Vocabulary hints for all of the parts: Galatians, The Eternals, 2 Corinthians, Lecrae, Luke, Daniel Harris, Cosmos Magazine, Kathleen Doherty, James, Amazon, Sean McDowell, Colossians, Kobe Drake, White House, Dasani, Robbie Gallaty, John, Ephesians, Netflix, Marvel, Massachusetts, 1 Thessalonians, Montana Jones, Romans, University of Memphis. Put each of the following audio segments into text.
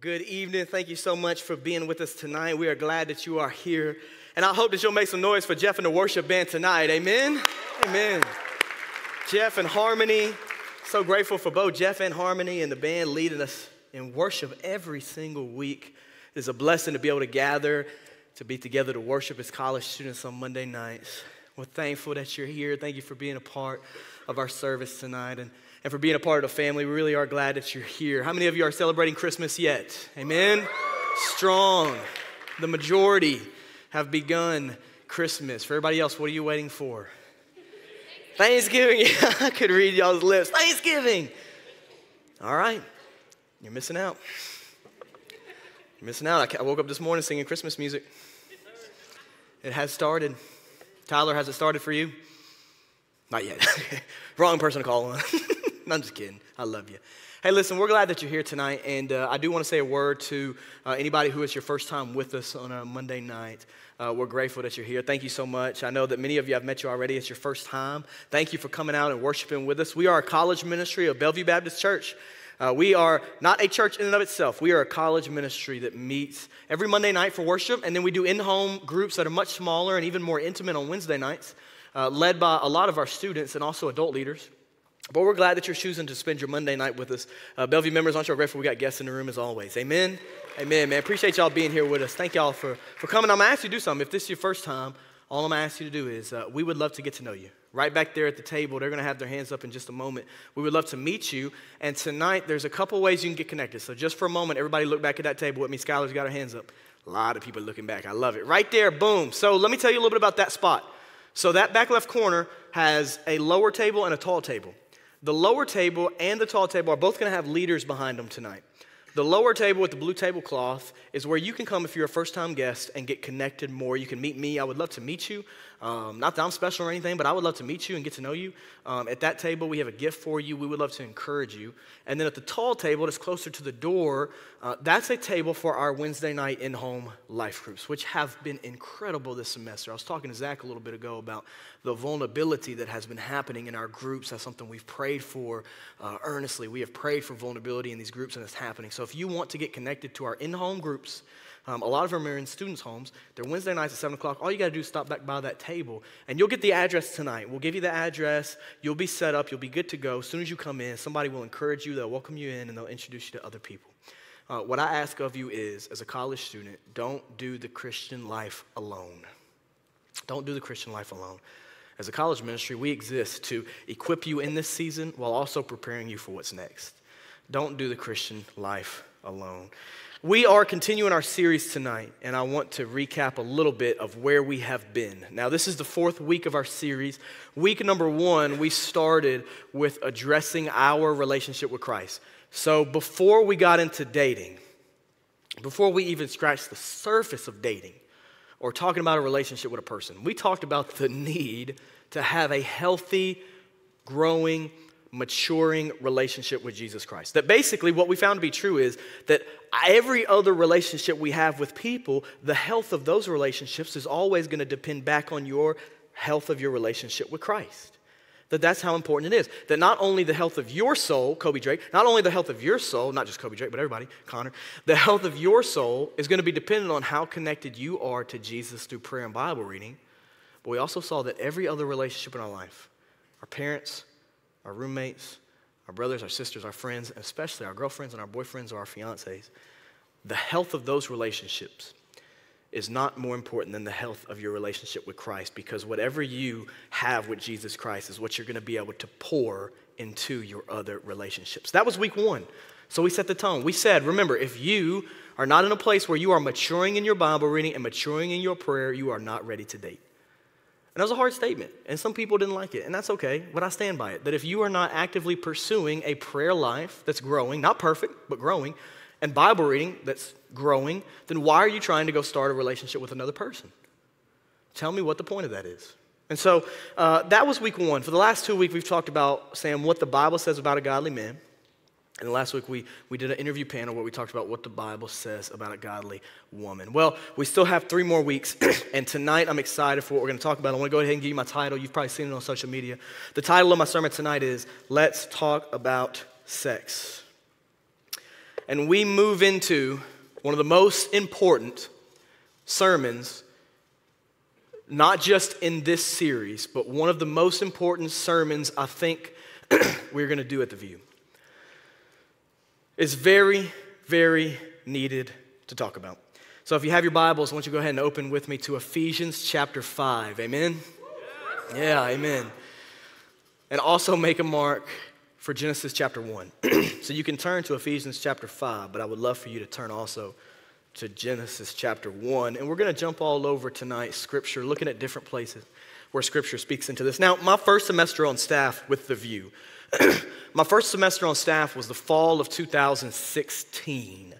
Good evening. Thank you so much for being with us tonight. We are glad that you are here. And I hope that you'll make some noise for Jeff and the worship band tonight. Amen? Amen. Jeff and Harmony. So grateful for both Jeff and Harmony and the band leading us in worship every single week. It is a blessing to be able to gather, to be together to worship as college students on Monday nights. We're thankful that you're here. Thank you for being a part of our service tonight. And for being a part of the family, we really are glad that you're here. How many of you are celebrating Christmas yet? Amen? Strong. The majority have begun Christmas. For everybody else, what are you waiting for? Thanksgiving. Yeah, I could read y'all's lips. Thanksgiving. All right. You're missing out. You're missing out. I woke up this morning singing Christmas music. It has started. Tyler, has it started for you? Not yet. Wrong person to call on. I'm just kidding. I love you. Hey, listen, we're glad that you're here tonight, and I do want to say a word to anybody who is your first time with us on a Monday night. We're grateful that you're here. Thank you so much. I know that many of you, I've met you already. It's your first time. Thank you for coming out and worshiping with us. We are a college ministry of Bellevue Baptist Church. We are not a church in and of itself. We are a college ministry that meets every Monday night for worship, and then we do in-home groups that are much smaller and even more intimate on Wednesday nights, led by a lot of our students and also adult leaders. But we're glad that you're choosing to spend your Monday night with us. Bellevue members, aren't you grateful we got guests in the room as always? Amen? Amen, man. Appreciate y'all being here with us. Thank y'all for coming. I'm going to ask you to do something. If this is your first time, all I'm going to ask you to do is we would love to get to know you. Right back there at the table, they're going to have their hands up in just a moment. We would love to meet you. And tonight, there's a couple ways you can get connected. So just for a moment, everybody look back at that table with me. Skylar's got her hands up. A lot of people looking back. I love it. Right there, boom. So let me tell you a little bit about that spot. So that back left corner has a lower table and a tall table. The lower table and the tall table are both going to have leaders behind them tonight. The lower table with the blue tablecloth is where you can come if you're a first-time guest and get connected more. You can meet me. I would love to meet you. Not that I'm special or anything, but I would love to meet you and get to know you. At that table, we have a gift for you. We would love to encourage you. And then at the tall table that's closer to the door, that's a table for our Wednesday night in-home life groups, which have been incredible this semester. I was talking to Zach a little bit ago about the vulnerability that has been happening in our groups. That's something we've prayed for earnestly. We have prayed for vulnerability in these groups, and it's happening. So if you want to get connected to our in-home groups, a lot of them are in students' homes. They're Wednesday nights at 7 o'clock. All you got to do is stop back by that table, and you'll get the address tonight. We'll give you the address. You'll be set up. You'll be good to go. As soon as you come in, somebody will encourage you. They'll welcome you in, and they'll introduce you to other people. What I ask of you is, as a college student, don't do the Christian life alone. Don't do the Christian life alone. As a college ministry, we exist to equip you in this season while also preparing you for what's next. Don't do the Christian life alone. We are continuing our series tonight, and I want to recap a little bit of where we have been. Now, this is the fourth week of our series. Week number one, we started with addressing our relationship with Christ. So before we got into dating, before we even scratched the surface of dating or talking about a relationship with a person, we talked about the need to have a healthy, growing, maturing relationship with Jesus Christ. That basically what we found to be true is that every other relationship we have with people, the health of those relationships is always going to depend back on your health of your relationship with Christ. That's how important it is. That not only the health of your soul, Kobe Drake, not only the health of your soul, not just Kobe Drake, but everybody, Connor, the health of your soul is going to be dependent on how connected you are to Jesus through prayer and Bible reading. But we also saw that every other relationship in our life, our parents, our roommates, our brothers, our sisters, our friends, and especially our girlfriends and our boyfriends or our fiancés, the health of those relationships is not more important than the health of your relationship with Christ, because whatever you have with Jesus Christ is what you're going to be able to pour into your other relationships. That was week one. So we set the tone. We said, remember, if you are not in a place where you are maturing in your Bible reading and maturing in your prayer, you are not ready to date. And that was a hard statement, and some people didn't like it, and that's okay, but I stand by it, that if you are not actively pursuing a prayer life that's growing, not perfect, but growing, and Bible reading that's growing, then why are you trying to go start a relationship with another person? Tell me what the point of that is. And so that was week one. For the last 2 weeks, we've talked about, Sam, what the Bible says about a godly man. And last week, we did an interview panel where we talked about what the Bible says about a godly woman. Well, we still have 3 more weeks, and tonight I'm excited for what we're going to talk about. I want to go ahead and give you my title. You've probably seen it on social media. The title of my sermon tonight is, Let's Talk About Sex. And we move into one of the most important sermons, not just in this series, but one of the most important sermons I think we're going to do at The View. It's very, very needed to talk about. So if you have your Bibles, I want you to go ahead and open with me to Ephesians chapter 5. Amen? Yeah, amen. And also make a mark for Genesis chapter 1. So you can turn to Ephesians chapter 5, but I would love for you to turn also to Genesis chapter 1. And we're going to jump all over tonight, Scripture, looking at different places where Scripture speaks into this. Now, my first semester on staff with The View, my first semester on staff was the fall of 2016.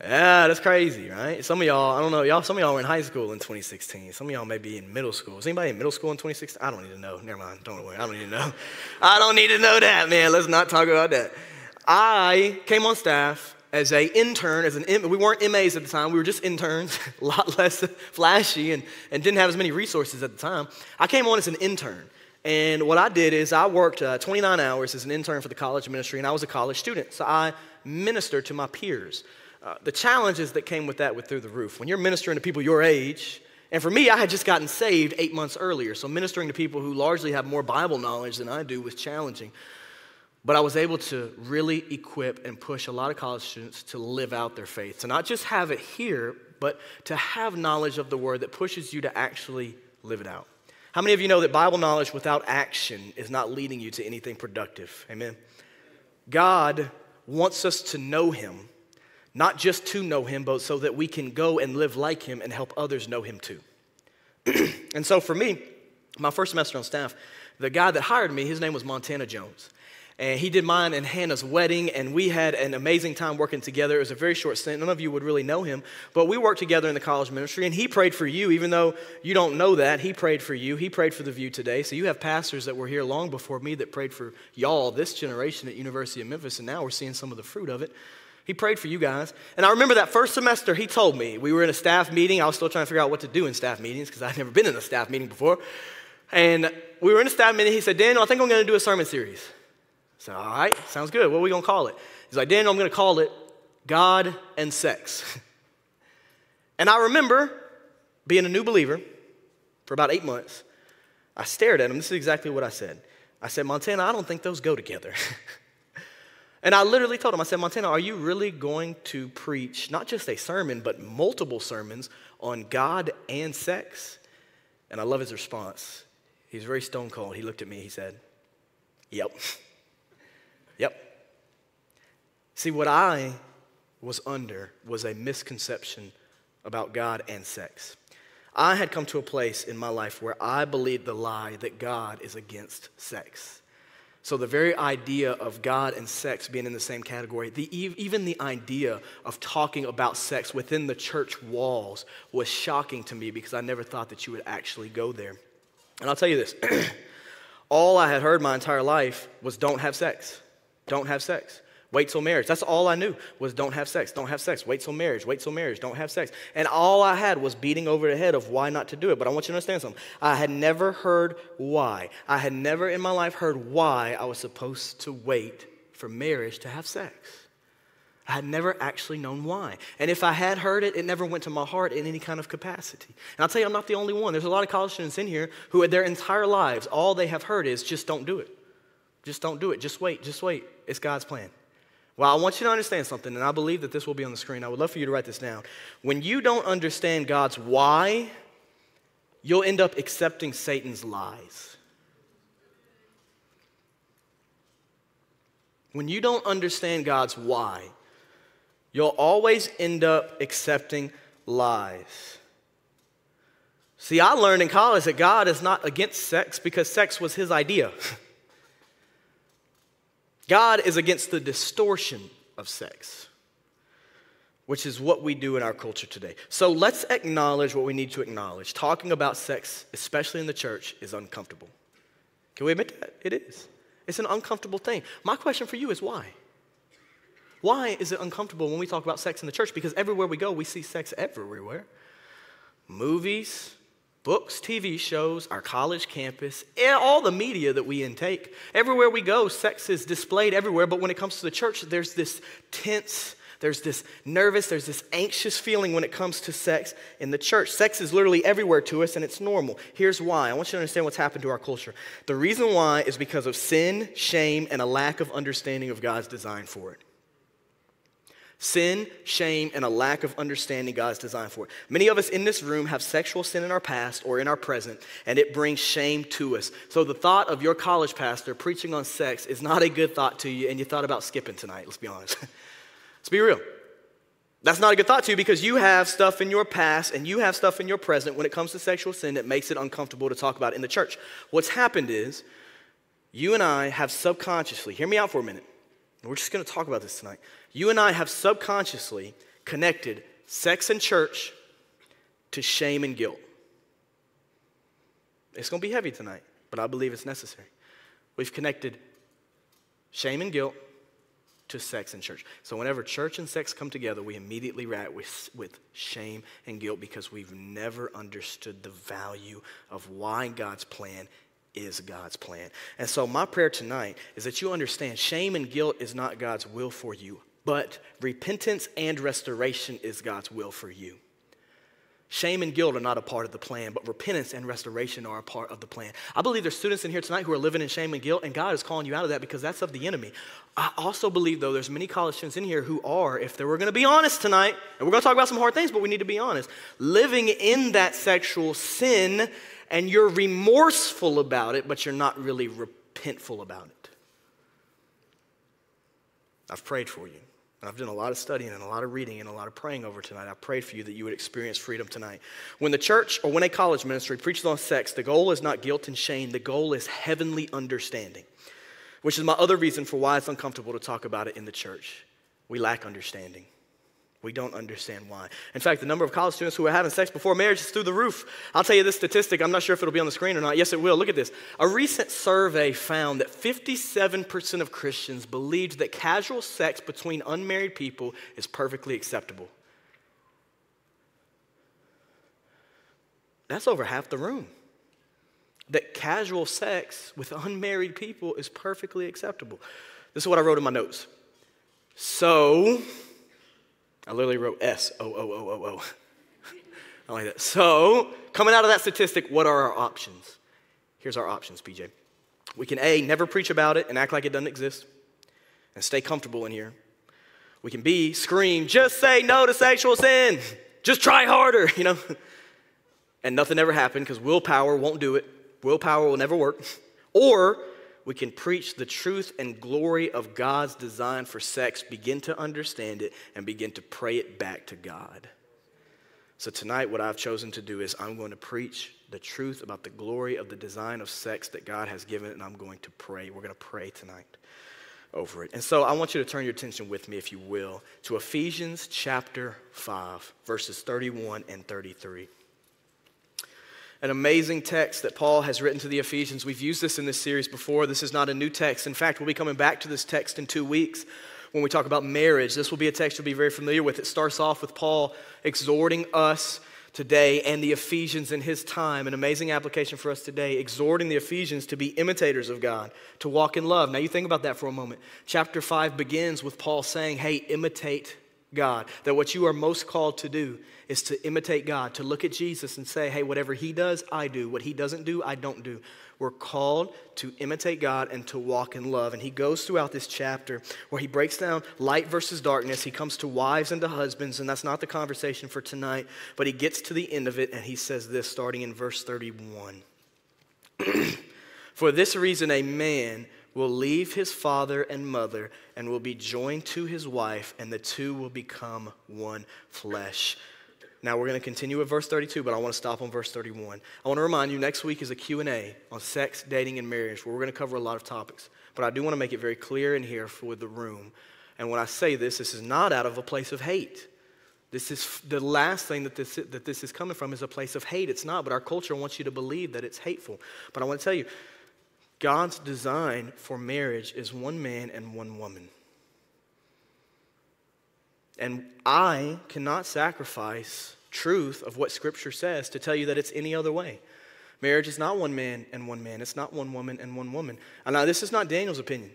Yeah, that's crazy, right? Some of y'all, I don't know, y'all. Some of y'all were in high school in 2016. Some of y'all may be in middle school. Was anybody in middle school in 2016? I don't need to know. Never mind. Don't worry. I don't need to know. I don't need to know that, man. Let's not talk about that. I came on staff as an intern, we weren't MAs at the time, we were just interns, a lot less flashy and didn't have as many resources at the time. I came on as an intern. And what I did is I worked 29 hours as an intern for the college ministry, and I was a college student, so I ministered to my peers. The challenges that came with that were through the roof. When you're ministering to people your age, and for me, I had just gotten saved 8 months earlier, so ministering to people who largely have more Bible knowledge than I do was challenging. But I was able to really equip and push a lot of college students to live out their faith, to not just have it here, but to have knowledge of the Word that pushes you to actually live it out. How many of you know that Bible knowledge without action is not leading you to anything productive? Amen. God wants us to know Him, not just to know Him, but so that we can go and live like Him and help others know Him too. And so for me, my first semester on staff, the guy that hired me, his name was Montana Jones. And he did mine and Hannah's wedding, and we had an amazing time working together. It was a very short stint. None of you would really know him, but we worked together in the college ministry, and he prayed for you. Even though you don't know that, he prayed for you. He prayed for The View today. So you have pastors that were here long before me that prayed for y'all, this generation at University of Memphis, and now we're seeing some of the fruit of it. He prayed for you guys. And I remember that first semester he told me, we were in a staff meeting. I was still trying to figure out what to do in staff meetings because I'd never been in a staff meeting before. And we were in a staff meeting. He said, Daniel, I think I'm going to do a sermon series. So, all right, sounds good. What are we going to call it? He's like, Daniel, I'm going to call it God and Sex. And I remember being a new believer for about 8 months. I stared at him. This is exactly what I said. I said, Montana, I don't think those go together. And I literally told him, I said, Montana, are you really going to preach not just a sermon, but multiple sermons on God and sex? And I love his response. He's very stone cold. He looked at me. He said, yep. Yep. See, what I was under was a misconception about God and sex. I had come to a place in my life where I believed the lie that God is against sex. So the very idea of God and sex being in the same category, even the idea of talking about sex within the church walls was shocking to me because I never thought that you would actually go there. And I'll tell you this, all I had heard my entire life was don't have sex. Don't have sex. Wait till marriage. That's all I knew was don't have sex. Don't have sex. Wait till marriage. Wait till marriage. Don't have sex. And all I had was beating over the head of why not to do it. But I want you to understand something. I had never heard why. I had never in my life heard why I was supposed to wait for marriage to have sex. I had never actually known why. And if I had heard it, it never went to my heart in any kind of capacity. And I'll tell you, I'm not the only one. There's a lot of college students in here who their entire lives, all they have heard is just don't do it. Just don't do it. Just wait. Just wait. It's God's plan. Well, I want you to understand something, and I believe that this will be on the screen. I would love for you to write this down. When you don't understand God's why, you'll end up accepting Satan's lies. When you don't understand God's why, you'll always end up accepting lies. See, I learned in college that God is not against sex because sex was His idea. God is against the distortion of sex. which is what we do in our culture today. So let's acknowledge what we need to acknowledge. Talking about sex, especially in the church, is uncomfortable. Can we admit that? It is. It's an uncomfortable thing. My question for you is why? Why is it uncomfortable when we talk about sex in the church? Because everywhere we go, we see sex everywhere. Movies, books, TV shows, our college campus, all the media that we intake. Everywhere we go, sex is displayed everywhere. But when it comes to the church, there's this tense, there's this nervous, there's this anxious feeling when it comes to sex in the church. Sex is literally everywhere to us, and it's normal. Here's why. I want you to understand what's happened to our culture. The reason why is because of sin, shame, and a lack of understanding of God's design for it. Sin, shame, and a lack of understanding God's design for it. Many of us in this room have sexual sin in our past or in our present, and it brings shame to us. So the thought of your college pastor preaching on sex is not a good thought to you, and you thought about skipping tonight, let's be honest. Let's be real. That's not a good thought to you because you have stuff in your past and you have stuff in your present when it comes to sexual sin that makes it uncomfortable to talk about in the church. What's happened is you and I have subconsciously, hear me out for a minute, we're just going to talk about this tonight. You and I have subconsciously connected sex and church to shame and guilt. It's going to be heavy tonight, but I believe it's necessary. We've connected shame and guilt to sex and church. So whenever church and sex come together, we immediately react with shame and guilt because we've never understood the value of why God's plan is God's plan. And so my prayer tonight is that you understand shame and guilt is not God's will for you, but repentance and restoration is God's will for you. Shame and guilt are not a part of the plan, but repentance and restoration are a part of the plan. I believe there's students in here tonight who are living in shame and guilt, and God is calling you out of that because that's of the enemy. I also believe, though, there's many college students in here who are, if they were going to be honest tonight, and we're going to talk about some hard things, but we need to be honest, living in that sexual sin, and you're remorseful about it, but you're not really repentful about it. I've prayed for you. I've done a lot of studying and a lot of reading and a lot of praying over tonight. I prayed for you that you would experience freedom tonight. When the church or when a college ministry preaches on sex, the goal is not guilt and shame. The goal is heavenly understanding, which is my other reason for why it's uncomfortable to talk about it in the church. We lack understanding. We don't understand why. In fact, the number of college students who are having sex before marriage is through the roof. I'll tell you this statistic. I'm not sure if it'll be on the screen or not. Yes, it will. Look at this. A recent survey found that 57% of Christians believed that casual sex between unmarried people is perfectly acceptable. That's over half the room. That casual sex with unmarried people is perfectly acceptable. This is what I wrote in my notes. So I literally wrote S-O-O-O-O-O. I like that. So, coming out of that statistic, what are our options? Here's our options, PJ. We can A, never preach about it and act like it doesn't exist and stay comfortable in here. We can B, scream, just say no to sexual sin. Just try harder, you know. And nothing ever happened because willpower won't do it. Willpower will never work. Or we can preach the truth and glory of God's design for sex, begin to understand it, and begin to pray it back to God. So tonight what I've chosen to do is I'm going to preach the truth about the glory of the design of sex that God has given, and I'm going to pray. We're going to pray tonight over it. And so I want you to turn your attention with me, if you will, to Ephesians chapter 5, verses 31 and 33. An amazing text that Paul has written to the Ephesians. We've used this in this series before. This is not a new text. In fact, we'll be coming back to this text in 2 weeks when we talk about marriage. This will be a text you'll be very familiar with. It starts off with Paul exhorting us today and the Ephesians in his time. An amazing application for us today, exhorting the Ephesians to be imitators of God, to walk in love. Now you think about that for a moment. Chapter 5 begins with Paul saying, hey, imitate God, that what you are most called to do is to imitate God, to look at Jesus and say, hey, whatever he does, I do. What he doesn't do, I don't do. We're called to imitate God and to walk in love. And he goes throughout this chapter where he breaks down light versus darkness. He comes to wives and to husbands, and that's not the conversation for tonight, but he gets to the end of it, and he says this, starting in verse 31. For this reason, a man will leave his father and mother and will be joined to his wife, and the two will become one flesh. Now, we're going to continue with verse 32, but I want to stop on verse 31. I want to remind you, next week is a Q&A on sex, dating, and marriage, where we're going to cover a lot of topics. But I do want to make it very clear in here for the room. And when I say this, this is not out of a place of hate. This is the last thing that this is coming from is a place of hate. It's not, but our culture wants you to believe that it's hateful. But I want to tell you, God's design for marriage is one man and one woman. And I cannot sacrifice truth of what Scripture says to tell you that it's any other way. Marriage is not one man and one man. It's not one woman and one woman. And now, this is not Daniel's opinion.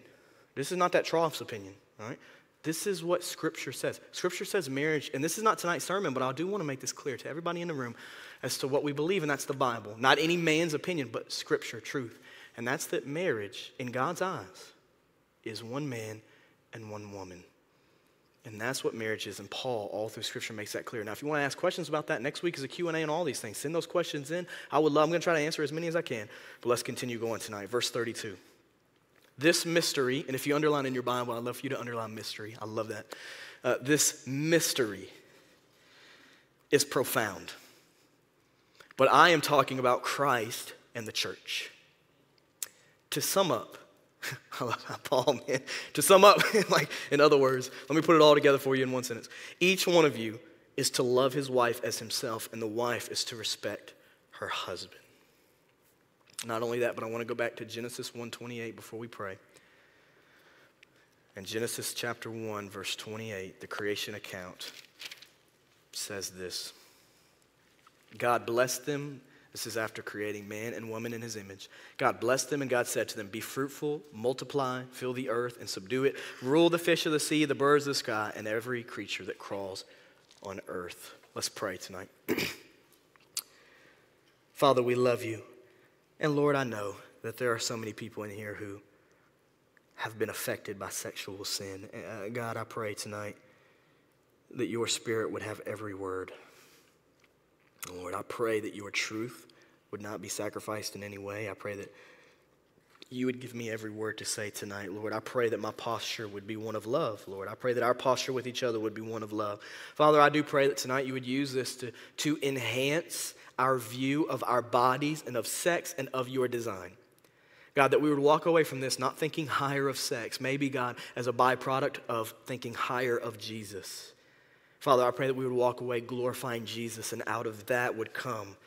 This is not that trough's opinion, all right? This is what Scripture says. Scripture says marriage, and this is not tonight's sermon, but I do want to make this clear to everybody in the room as to what we believe, and that's the Bible. Not any man's opinion, but Scripture, truth. And that's that marriage, in God's eyes, is one man and one woman. And that's what marriage is, and Paul, all through Scripture, makes that clear. Now, if you want to ask questions about that, next week is a Q&A on all these things. Send those questions in. I'm going to try to answer as many as I can, but let's continue going tonight. Verse 32. This mystery, and if you underline in your Bible, I'd love for you to underline mystery. I love that. This mystery is profound. But I am talking about Christ and the church. To sum up, I love how Paul, man. To sum up, like in other words, let me put it all together for you in one sentence. Each one of you is to love his wife as himself, and the wife is to respect her husband. Not only that, but I want to go back to Genesis 1:28 before we pray. In Genesis chapter 1, verse 28, the creation account says this. God blessed them. This is after creating man and woman in his image. God blessed them, and God said to them, be fruitful, multiply, fill the earth, and subdue it. Rule the fish of the sea, the birds of the sky, and every creature that crawls on earth. Let's pray tonight. Father, we love you. And Lord, I know that there are so many people in here who have been affected by sexual sin. God, I pray tonight that your Spirit would have every word. Lord, I pray that your truth would not be sacrificed in any way. I pray that you would give me every word to say tonight, Lord. I pray that my posture would be one of love, Lord. I pray that our posture with each other would be one of love. Father, I do pray that tonight you would use this to enhance our view of our bodies and of sex and of your design. God, that we would walk away from this not thinking higher of sex, maybe, God, as a byproduct of thinking higher of Jesus. Father, I pray that we would walk away glorifying Jesus, and out of that would come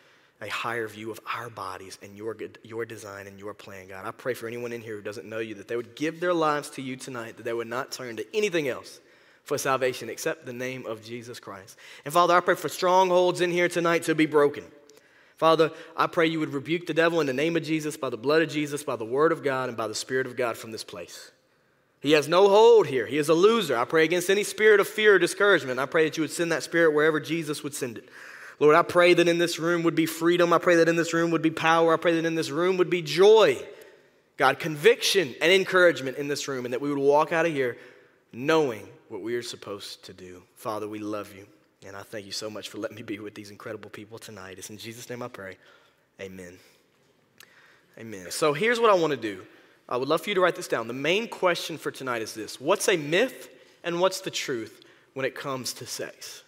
a higher view of our bodies and your design and your plan, God. I pray for anyone in here who doesn't know you, that they would give their lives to you tonight, that they would not turn to anything else for salvation except the name of Jesus Christ. And Father, I pray for strongholds in here tonight to be broken. Father, I pray you would rebuke the devil in the name of Jesus, by the blood of Jesus, by the word of God, and by the Spirit of God from this place. He has no hold here. He is a loser. I pray against any spirit of fear or discouragement. I pray that you would send that spirit wherever Jesus would send it. Lord, I pray that in this room would be freedom. I pray that in this room would be power. I pray that in this room would be joy. God, conviction and encouragement in this room, and that we would walk out of here knowing what we are supposed to do. Father, we love you, and I thank you so much for letting me be with these incredible people tonight. It's in Jesus' name I pray. Amen. Amen. So here's what I want to do. I would love for you to write this down. The main question for tonight is this. What's a myth and what's the truth when it comes to sex?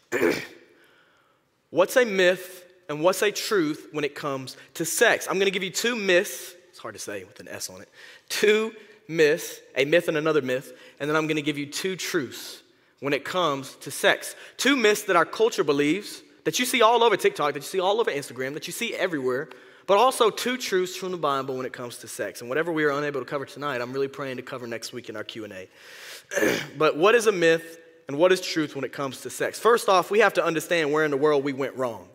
What's a myth and what's a truth when it comes to sex? I'm going to give you two myths. It's hard to say with an S on it. Two myths, a myth and another myth. And then I'm going to give you two truths when it comes to sex. Two myths that our culture believes, that you see all over TikTok, that you see all over Instagram, that you see everywhere. But also two truths from the Bible when it comes to sex. And whatever we are unable to cover tonight, I'm really praying to cover next week in our Q&A. But what is a myth and what is truth when it comes to sex? First off, we have to understand where in the world we went wrong.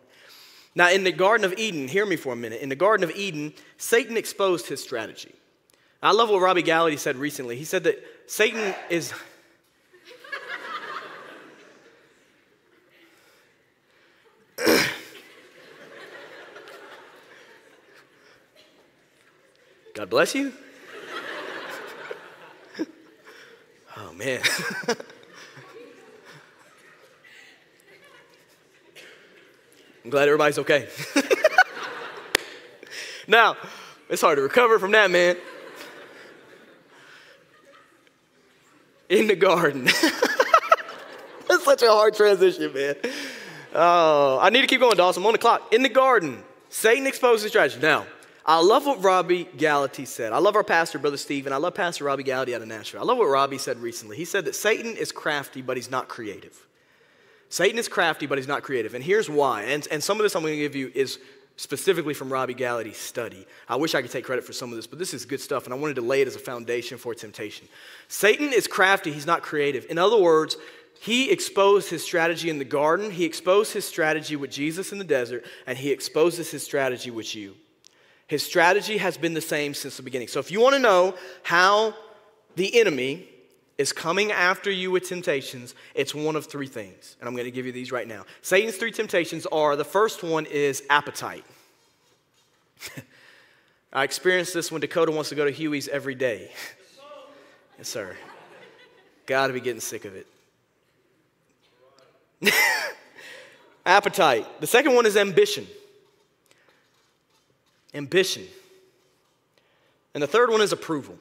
Now, in the Garden of Eden, hear me for a minute. In the Garden of Eden, Satan exposed his strategy. I love what Robbie Gallaty said recently. He said that Satan is... God bless you. Oh, man. I'm glad everybody's okay. Now, it's hard to recover from that, man. In the garden. That's such a hard transition, man. Oh, I need to keep going, Dawson. I'm on the clock. In the garden, Satan exposed his strategy. Now, I love what Robbie Gallaty said. I love our pastor, Brother Steve, and I love Pastor Robbie Gallaty out of Nashville. I love what Robbie said recently. He said that Satan is crafty, but he's not creative. Satan is crafty, but he's not creative. And here's why. And some of this I'm going to give you is specifically from Robbie Gallaty's study. I wish I could take credit for some of this, but this is good stuff, and I wanted to lay it as a foundation for temptation. Satan is crafty. He's not creative. In other words, he exposed his strategy in the garden. He exposed his strategy with Jesus in the desert, and he exposes his strategy with you. His strategy has been the same since the beginning. So if you want to know how the enemy is coming after you with temptations, it's one of three things. And I'm going to give you these right now. Satan's three temptations are, the first one is appetite. I experienced this when Dakota wants to go to Huey's every day. Yes, sir. Got to be getting sick of it. Appetite. The second one is ambition. Ambition. And the third one is approval.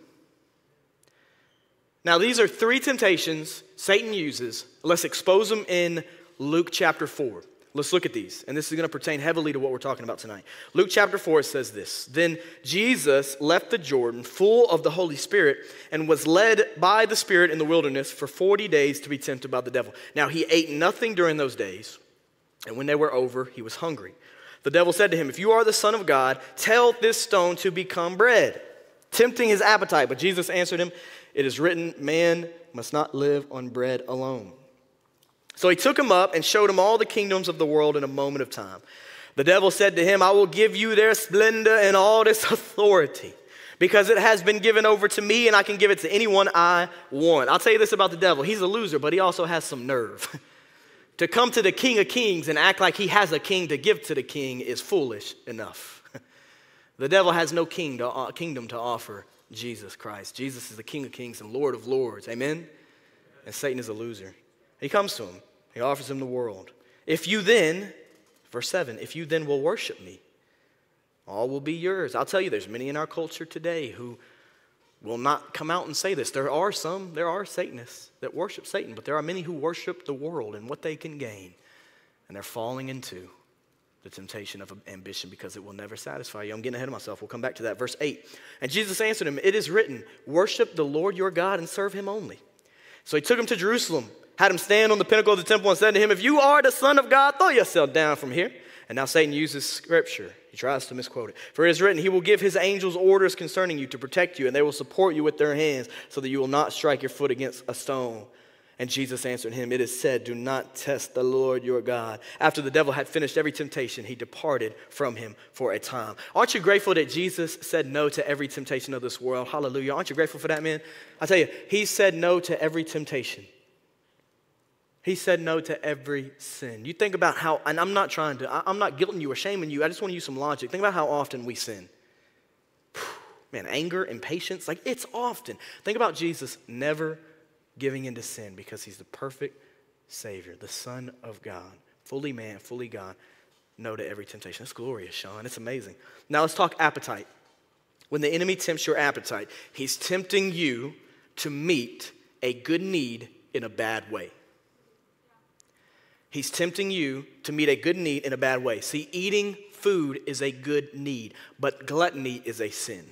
Now, these are three temptations Satan uses. Let's expose them in Luke chapter 4. Let's look at these. And this is going to pertain heavily to what we're talking about tonight. Luke chapter 4 says this: Then Jesus left the Jordan full of the Holy Spirit and was led by the Spirit in the wilderness for 40 days to be tempted by the devil. Now, he ate nothing during those days, and when they were over, he was hungry. The devil said to him, "If you are the Son of God, tell this stone to become bread," tempting his appetite. But Jesus answered him, "It is written, man must not live on bread alone." So he took him up and showed him all the kingdoms of the world in a moment of time. The devil said to him, "I will give you their splendor and all this authority, because it has been given over to me, and I can give it to anyone I want." I'll tell you this about the devil. He's a loser, but he also has some nerve. To come to the King of Kings and act like he has a king to give to the king is foolish enough. The devil has no kingdom to offer Jesus Christ. Jesus is the King of Kings and Lord of Lords. Amen? And Satan is a loser. He comes to him. He offers him the world. If you then, verse 7, if you then will worship me, all will be yours. I'll tell you, there's many in our culture today who will not come out and say this. There are Satanists that worship Satan, but there are many who worship the world and what they can gain. And they're falling into the temptation of ambition because it will never satisfy you. I'm getting ahead of myself. We'll come back to that. Verse 8, and Jesus answered him, "It is written, worship the Lord your God and serve him only." So he took him to Jerusalem, had him stand on the pinnacle of the temple and said to him, "If you are the Son of God, throw yourself down from here." And now Satan uses scripture. He tries to misquote it. "For it is written, he will give his angels orders concerning you to protect you, and they will support you with their hands so that you will not strike your foot against a stone." And Jesus answered him, "It is said, do not test the Lord your God." After the devil had finished every temptation, he departed from him for a time. Aren't you grateful that Jesus said no to every temptation of this world? Hallelujah. Aren't you grateful for that, man? I tell you, he said no to every temptation. He said no to every sin. You think about how, and I'm not guilting you or shaming you. I just want to use some logic. Think about how often we sin. Man, anger, impatience, like it's often. Think about Jesus never giving into sin because he's the perfect Savior, the Son of God, fully man, fully God, no to every temptation. That's glorious, Sean. It's amazing. Now let's talk appetite. When the enemy tempts your appetite, he's tempting you to meet a good need in a bad way. He's tempting you to meet a good need in a bad way. See, eating food is a good need, but gluttony is a sin.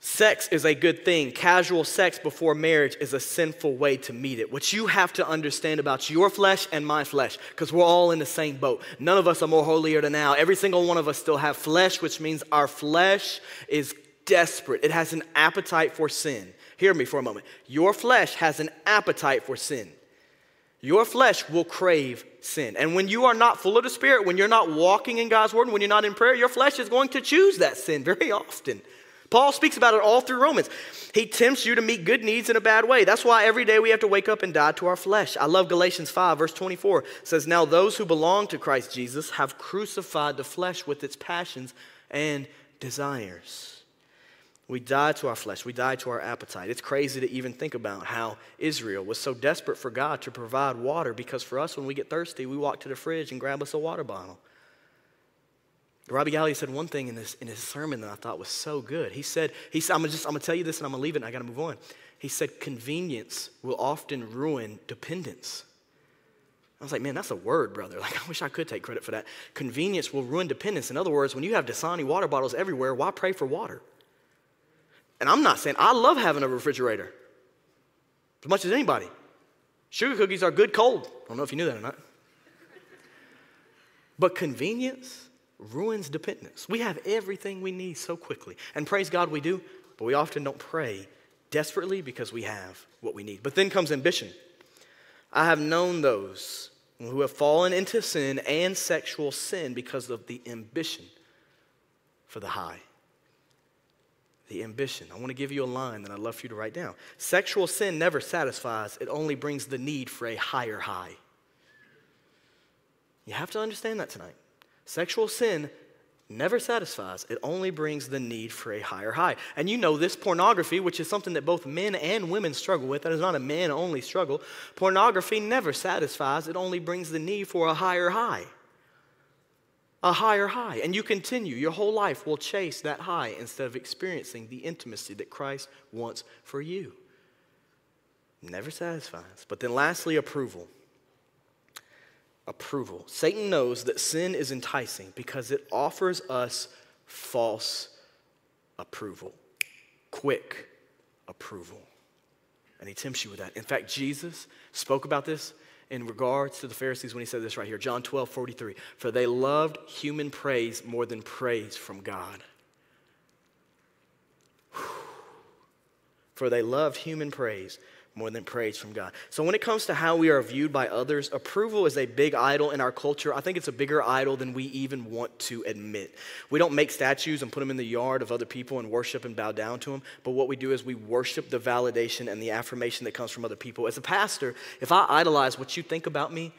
Sex is a good thing. Casual sex before marriage is a sinful way to meet it. What you have to understand about your flesh and my flesh, because we're all in the same boat. None of us are more holier than thou. Every single one of us still have flesh, which means our flesh is desperate. It has an appetite for sin. Hear me for a moment. Your flesh has an appetite for sin. Your flesh will crave sin. And when you are not full of the Spirit, when you're not walking in God's Word, and when you're not in prayer, your flesh is going to choose that sin very often. Paul speaks about it all through Romans. He tempts you to meet good needs in a bad way. That's why every day we have to wake up and die to our flesh. I love Galatians 5, verse 24. It says, "Now those who belong to Christ Jesus have crucified the flesh with its passions and desires." We die to our flesh. We die to our appetite. It's crazy to even think about how Israel was so desperate for God to provide water, because for us, when we get thirsty, we walk to the fridge and grab us a water bottle. Robbie Gallaty said one thing in his sermon that I thought was so good. He said I'm going to tell you this and I'm going to leave it and I got to move on. He said, "Convenience will often ruin dependence." I was like, man, that's a word, brother. Like, I wish I could take credit for that. Convenience will ruin dependence. In other words, when you have Dasani water bottles everywhere, why pray for water? And I'm not saying, I love having a refrigerator as much as anybody. Sugar cookies are good cold. I don't know if you knew that or not. But convenience ruins dependence. We have everything we need so quickly. And praise God we do, but we often don't pray desperately because we have what we need. But then comes ambition. I have known those who have fallen into sin and sexual sin because of the ambition for the high. The ambition. I want to give you a line that I'd love for you to write down. Sexual sin never satisfies. It only brings the need for a higher high. You have to understand that tonight. Sexual sin never satisfies. It only brings the need for a higher high. And you know this, pornography, which is something that both men and women struggle with. That is not a man-only struggle. Pornography never satisfies. It only brings the need for a higher high. A higher high, and you continue. Your whole life will chase that high instead of experiencing the intimacy that Christ wants for you. Never satisfies. But then lastly, approval. Approval. Satan knows that sin is enticing because it offers us false approval, quick approval. And he tempts you with that. In fact, Jesus spoke about this in regards to the Pharisees when he said this right here, John 12:43, for they loved human praise more than praise from God. For they loved human praise more than praise from God. So when it comes to how we are viewed by others, approval is a big idol in our culture. I think it's a bigger idol than we even want to admit. We don't make statues and put them in the yard of other people and worship and bow down to them, but what we do is we worship the validation and the affirmation that comes from other people. As a pastor, if I idolize what you think about me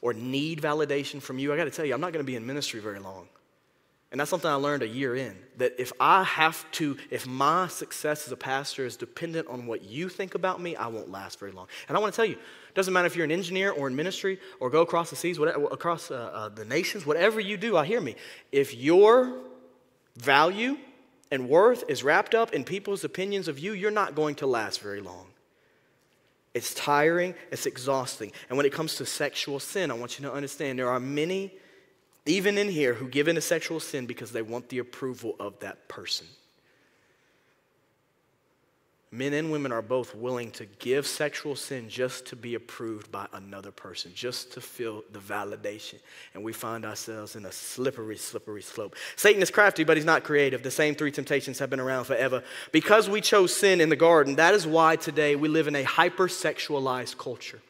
or need validation from you, I got to tell you, I'm not going to be in ministry very long. And that's something I learned a year in, that if my success as a pastor is dependent on what you think about me, I won't last very long. And I want to tell you, it doesn't matter if you're an engineer or in ministry or go across the seas, whatever, across the nations, whatever you do, hear me. If your value and worth is wrapped up in people's opinions of you, you're not going to last very long. It's tiring, it's exhausting. And when it comes to sexual sin, I want you to understand there are many even in here who give in to sexual sin because they want the approval of that person. Men and women are both willing to give sexual sin just to be approved by another person, just to feel the validation. And we find ourselves in a slippery, slippery slope. Satan is crafty, but he's not creative. The same three temptations have been around forever. Because we chose sin in the garden, that is why today we live in a hyper-sexualized culture.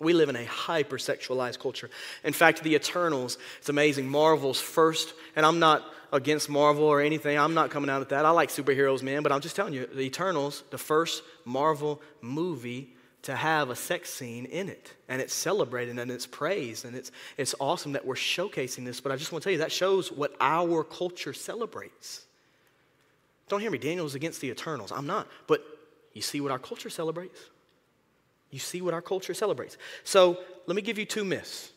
We live in a hyper-sexualized culture. In fact, The Eternals, it's amazing, Marvel's first, and I'm not against Marvel or anything. I'm not coming out at that. I like superheroes, man, but I'm just telling you, The Eternals, the first Marvel movie to have a sex scene in it, and it's celebrated and it's praised, and it's awesome that we're showcasing this, but I just want to tell you, that shows what our culture celebrates. Don't hear me, Daniel's against The Eternals. I'm not, but you see what our culture celebrates? You see what our culture celebrates. So let me give you two myths.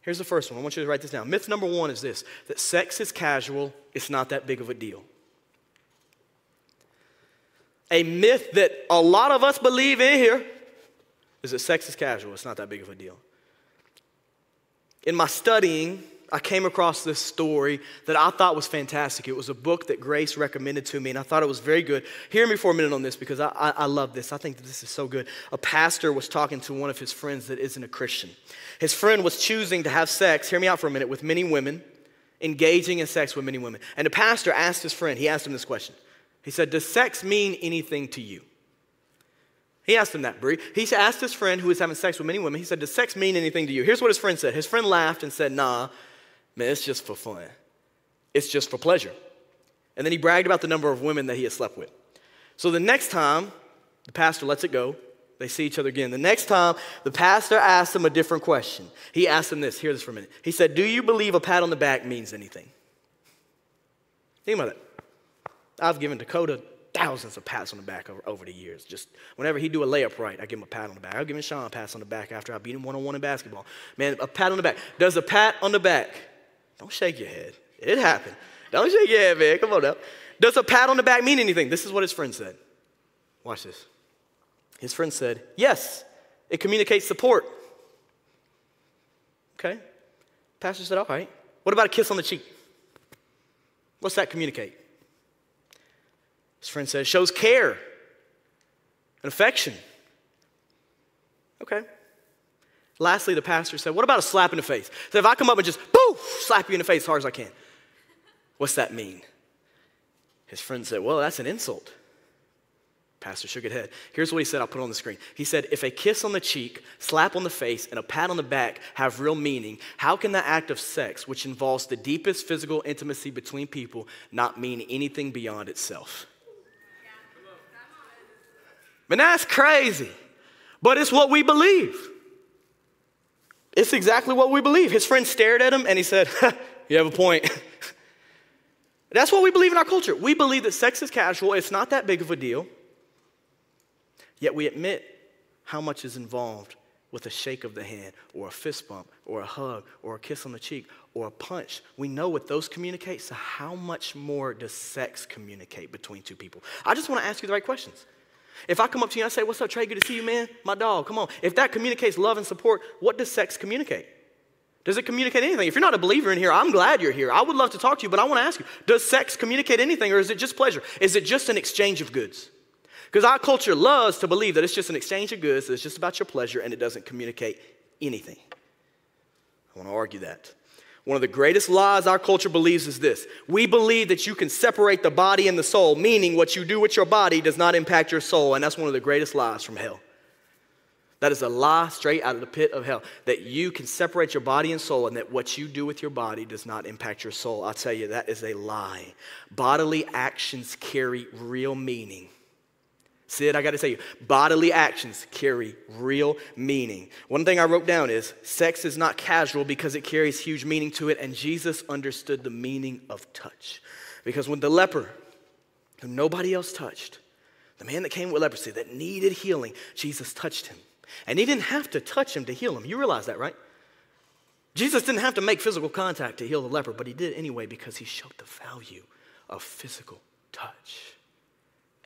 Here's the first one. I want you to write this down. Myth number one is this, that sex is casual. It's not that big of a deal. A myth that a lot of us believe in here is that sex is casual. It's not that big of a deal. In my studying, I came across this story that I thought was fantastic. It was a book that Grace recommended to me, and I thought it was very good. Hear me for a minute on this because I love this. I think that this is so good. A pastor was talking to one of his friends that isn't a Christian. His friend was choosing to have sex, hear me out for a minute, with many women, engaging in sex with many women. And the pastor asked his friend, he asked him this question. He said, does sex mean anything to you? He asked him that, Bree. He asked his friend who was having sex with many women, he said, does sex mean anything to you? Here's what his friend said. His friend laughed and said, nah. Man, it's just for fun. It's just for pleasure. And then he bragged about the number of women that he had slept with. So the next time, the pastor lets it go. They see each other again. The next time, the pastor asked him a different question. He asked him this. Hear this for a minute. He said, do you believe a pat on the back means anything? Think about that. I've given Dakota thousands of pats on the back over the years. Just whenever he do a layup right, I give him a pat on the back. I'll give him Sean a pat on the back after I beat him one-on-one in basketball. Man, a pat on the back. Does a pat on the back... Don't shake your head. It happened. Don't shake your head, man. Come on up. Does a pat on the back mean anything? This is what his friend said. Watch this. His friend said, yes, it communicates support. Okay. Pastor said, all right. What about a kiss on the cheek? What's that communicate? His friend said, shows care and affection. Okay. Lastly, the pastor said, what about a slap in the face? So if I come up and just, poof, slap you in the face as hard as I can, what's that mean? His friend said, well, that's an insult. Pastor shook his head. Here's what he said. I'll put it on the screen. He said, if a kiss on the cheek, slap on the face, and a pat on the back have real meaning, how can the act of sex, which involves the deepest physical intimacy between people, not mean anything beyond itself? Man, that's crazy. But it's what we believe. It's exactly what we believe. His friend stared at him and he said, you have a point. That's what we believe in our culture. We believe that sex is casual. It's not that big of a deal. Yet we admit how much is involved with a shake of the hand or a fist bump or a hug or a kiss on the cheek or a punch. We know what those communicate. So how much more does sex communicate between two people? I just want to ask you the right questions. If I come up to you and I say, what's up, Trey? Good to see you, man. My dog, come on. If that communicates love and support, what does sex communicate? Does it communicate anything? If you're not a believer in here, I'm glad you're here. I would love to talk to you, but I want to ask you, does sex communicate anything, or is it just pleasure? Is it just an exchange of goods? Because our culture loves to believe that it's just an exchange of goods, that it's just about your pleasure, and it doesn't communicate anything. I want to argue that. One of the greatest lies our culture believes is this. We believe that you can separate the body and the soul, meaning what you do with your body does not impact your soul, and that's one of the greatest lies from hell. That is a lie straight out of the pit of hell, that you can separate your body and soul and that what you do with your body does not impact your soul. I'll tell you, that is a lie. Bodily actions carry real meaning. Sid, I got to tell you, bodily actions carry real meaning. One thing I wrote down is sex is not casual because it carries huge meaning to it, and Jesus understood the meaning of touch. Because when the leper, who nobody else touched, the man that came with leprosy that needed healing, Jesus touched him. And he didn't have to touch him to heal him. You realize that, right? Jesus didn't have to make physical contact to heal the leper, but he did anyway because he showed the value of physical touch.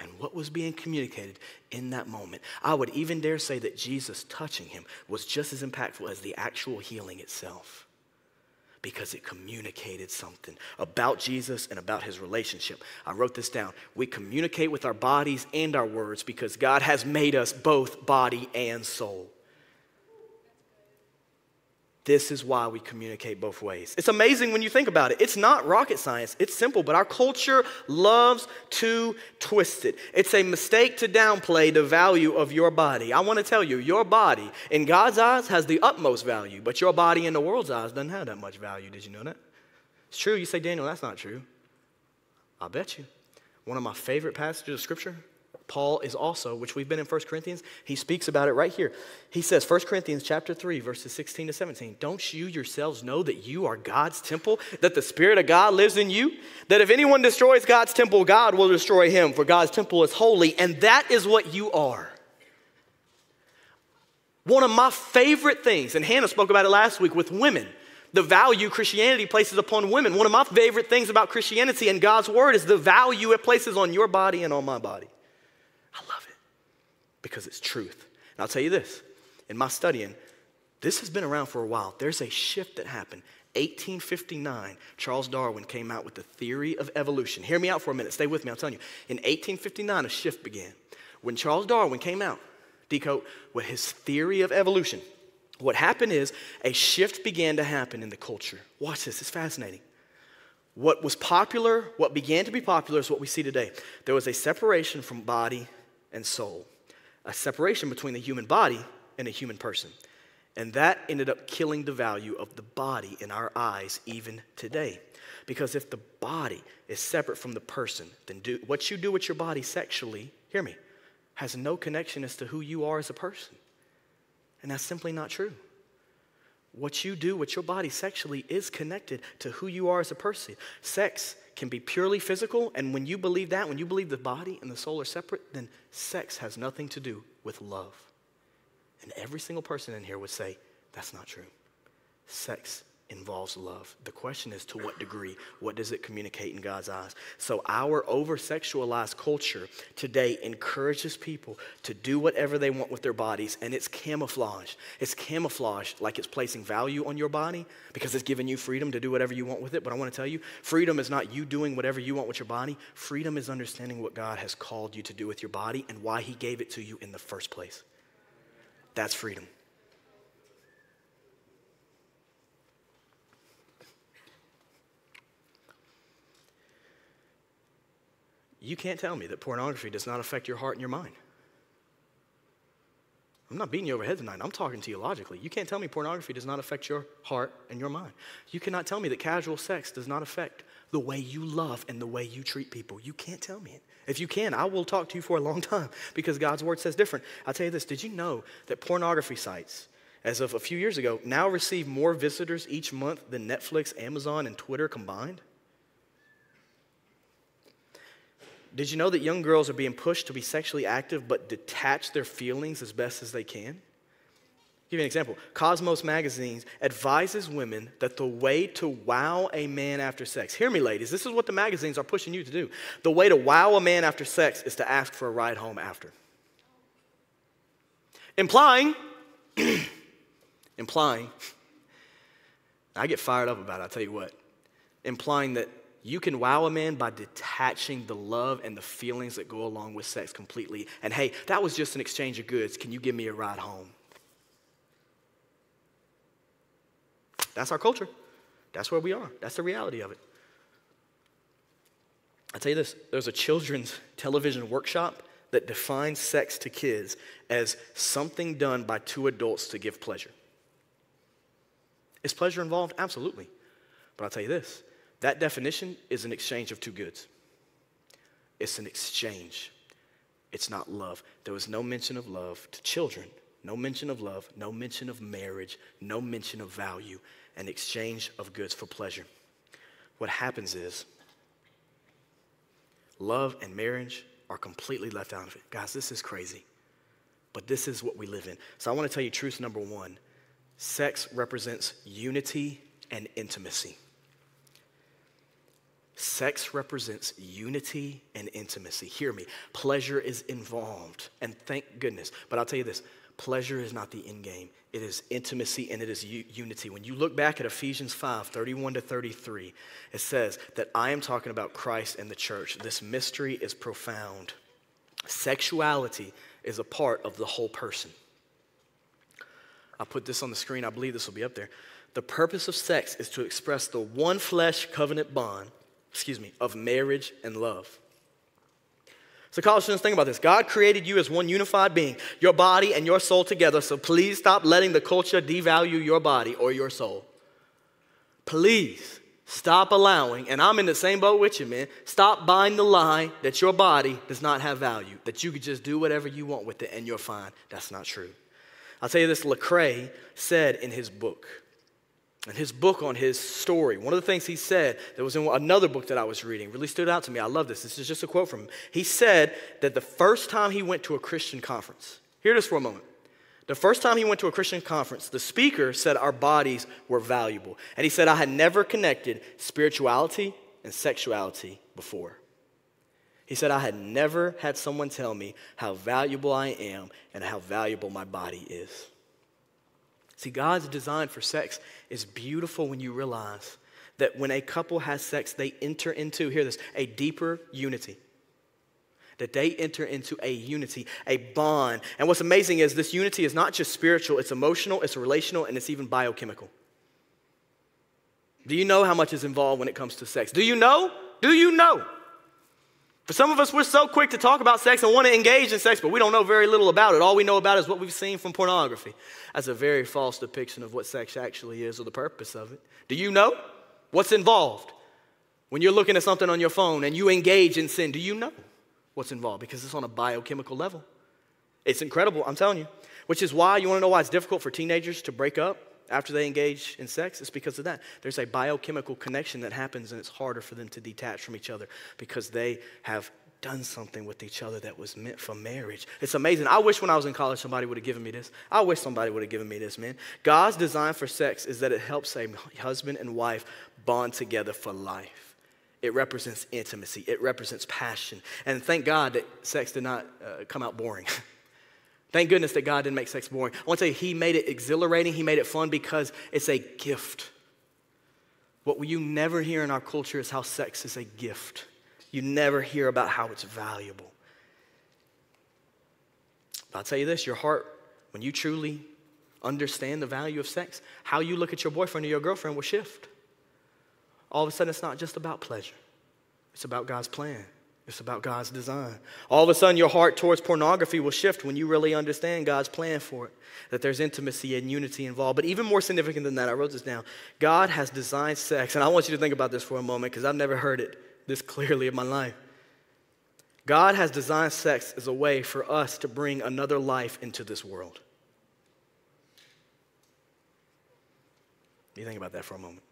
And what was being communicated in that moment. I would even dare say that Jesus touching him was just as impactful as the actual healing itself, because it communicated something about Jesus and about his relationship. I wrote this down. We communicate with our bodies and our words because God has made us both body and soul. This is why we communicate both ways. It's amazing when you think about it. It's not rocket science. It's simple, but our culture loves to twist it. It's a mistake to downplay the value of your body. I want to tell you, your body in God's eyes has the utmost value, but your body in the world's eyes doesn't have that much value. Did you know that? It's true. You say, Daniel, that's not true. I bet you. One of my favorite passages of Scripture, Paul is also, which we've been in 1 Corinthians, he speaks about it right here. He says, 1 Corinthians chapter 3, verses 16 to 17, don't you yourselves know that you are God's temple, that the Spirit of God lives in you? That if anyone destroys God's temple, God will destroy him, for God's temple is holy, and that is what you are. One of my favorite things, and Hannah spoke about it last week with women, the value Christianity places upon women. One of my favorite things about Christianity and God's word is the value it places on your body and on my body. I love it because it's truth. And I'll tell you this, in my studying, this has been around for a while. There's a shift that happened. 1859, Charles Darwin came out with the theory of evolution. Hear me out for a minute. Stay with me. I'm telling you. In 1859, a shift began. When Charles Darwin came out, decode, with his theory of evolution, what happened is a shift began to happen in the culture. Watch this. It's fascinating. What was popular, what began to be popular is what we see today. There was a separation from body and soul, a separation between the human body and a human person. And that ended up killing the value of the body in our eyes even today. Because if the body is separate from the person, then what you do with your body sexually, hear me, has no connection as to who you are as a person. And that's simply not true. What you do with your body sexually is connected to who you are as a person. Sex can be purely physical, and when you believe that, when you believe the body and the soul are separate, then sex has nothing to do with love. And every single person in here would say, that's not true. Sex involves love. The question is, to what degree? What does it communicate in God's eyes? So our over-sexualized culture today encourages people to do whatever they want with their bodies, and it's camouflaged. It's camouflaged like it's placing value on your body because it's giving you freedom to do whatever you want with it. But I want to tell you, freedom is not you doing whatever you want with your body. Freedom is understanding what God has called you to do with your body and why he gave it to you in the first place. That's freedom. You can't tell me that pornography does not affect your heart and your mind. I'm not beating you over the head tonight. I'm talking to you logically. You can't tell me pornography does not affect your heart and your mind. You cannot tell me that casual sex does not affect the way you love and the way you treat people. You can't tell me it. If you can, I will talk to you for a long time because God's word says different. I'll tell you this. Did you know that pornography sites, as of a few years ago, now receive more visitors each month than Netflix, Amazon, and Twitter combined? Did you know that young girls are being pushed to be sexually active but detach their feelings as best as they can? I'll give you an example. Cosmos Magazine advises women that the way to wow a man after sex. Hear me, ladies. This is what the magazines are pushing you to do. The way to wow a man after sex is to ask for a ride home after. Implying, I get fired up about it, I'll tell you what. Implying that you can wow a man by detaching the love and the feelings that go along with sex completely. And hey, that was just an exchange of goods. Can you give me a ride home? That's our culture. That's where we are. That's the reality of it. I tell you this, there's a children's television workshop that defines sex to kids as something done by two adults to give pleasure. Is pleasure involved? Absolutely. But I'll tell you this. That definition is an exchange of two goods. It's an exchange. It's not love. There was no mention of love to children, no mention of love, no mention of marriage, no mention of value, an exchange of goods for pleasure. What happens is love and marriage are completely left out of it. Guys, this is crazy, but this is what we live in. So I want to tell you truth number one. Sex represents unity and intimacy. Sex represents unity and intimacy. Hear me. Pleasure is involved, and thank goodness. But I'll tell you this. Pleasure is not the end game. It is intimacy, and it is unity. When you look back at Ephesians 5, 31 to 33, it says that I am talking about Christ and the church. This mystery is profound. Sexuality is a part of the whole person. I'll put this on the screen. I believe this will be up there. The purpose of sex is to express the one flesh covenant bond of marriage and love. So Colossians, think about this. God created you as one unified being, your body and your soul together, so please stop letting the culture devalue your body or your soul. Please stop allowing, and I'm in the same boat with you, man, stop buying the lie that your body does not have value, that you could just do whatever you want with it and you're fine. That's not true. I'll tell you this, Lecrae said in his book, on his story, one of the things he said that was in another book that I was reading really stood out to me. I love this. This is just a quote from him. He said that the first time he went to a Christian conference, hear this for a moment. The first time he went to a Christian conference, the speaker said our bodies were valuable. And he said, I had never connected spirituality and sexuality before. He said, I had never had someone tell me how valuable I am and how valuable my body is. See, God's design for sex is beautiful when you realize that when a couple has sex, they enter into, hear this, a deeper unity. That they enter into a unity, a bond. And what's amazing is this unity is not just spiritual, it's emotional, it's relational, and it's even biochemical. Do you know how much is involved when it comes to sex? Do you know? Do you know? For some of us, we're so quick to talk about sex and want to engage in sex, but we don't know very little about it. All we know about is what we've seen from pornography. That's a very false depiction of what sex actually is or the purpose of it. Do you know what's involved? When you're looking at something on your phone and you engage in sin, do you know what's involved? Because it's on a biochemical level. It's incredible, I'm telling you. Which is why, you want to know why it's difficult for teenagers to break up after they engage in sex? It's because of that. There's a biochemical connection that happens, and it's harder for them to detach from each other because they have done something with each other that was meant for marriage. It's amazing. I wish when I was in college somebody would have given me this. I wish somebody would have given me this, man. God's design for sex is that it helps a husband and wife bond together for life. It represents intimacy. It represents passion. And thank God that sex did not come out boring. Thank goodness that God didn't make sex boring. I want to tell you, he made it exhilarating. He made it fun because it's a gift. What you never hear in our culture is how sex is a gift. You never hear about how it's valuable. But I'll tell you this, your heart, when you truly understand the value of sex, how you look at your boyfriend or your girlfriend will shift. All of a sudden, it's not just about pleasure. It's about God's plan. It's about God's design. All of a sudden, your heart towards pornography will shift when you really understand God's plan for it, that there's intimacy and unity involved. But even more significant than that, I wrote this down. God has designed sex, and I want you to think about this for a moment because I've never heard it this clearly in my life. God has designed sex as a way for us to bring another life into this world. You think about that for a moment.